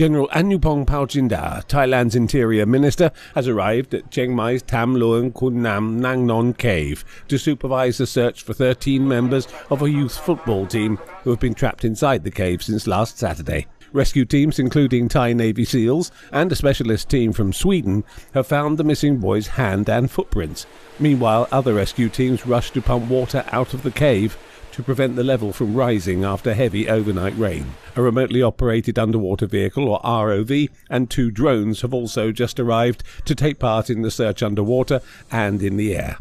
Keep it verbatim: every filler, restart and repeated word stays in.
General Anupong Paochinda, Thailand's Interior Minister, has arrived at Chiang Mai's Tham Luang Khun Nam Nang Non cave to supervise the search for thirteen members of a youth football team who have been trapped inside the cave since last Saturday. Rescue teams, including Thai Navy SEALs and a specialist team from Sweden, have found the missing boys' hand and footprints. Meanwhile, other rescue teams rushed to pump water out of the cave to prevent the level from rising after heavy overnight rain. A remotely operated underwater vehicle, or R O V, and two drones have also just arrived to take part in the search underwater and in the air.